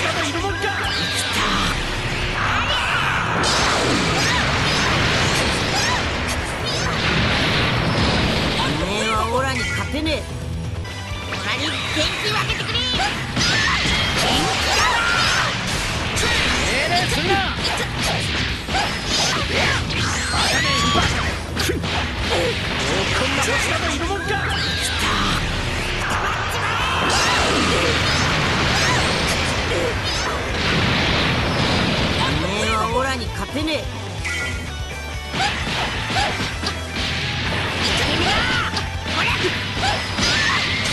力いるもんか。おめえはオラに勝てねえ。オラに元気分けてくれ。元気だわ。命令するな。こんな力いるもんか。おめえはオラに勝てねえ。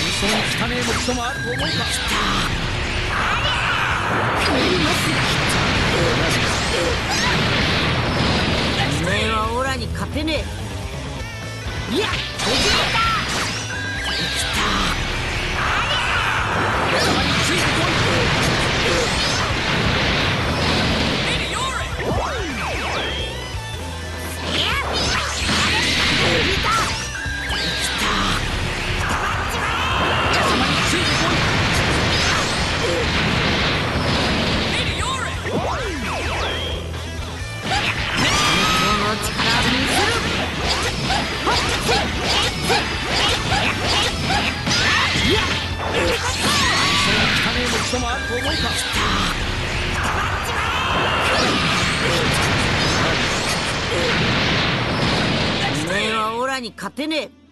嘘の汚ねえ目標もあると思うか。来た。帰ります。おめえはオラに勝てねえ。いや、おじいだ。おめえはオラに勝てねえ。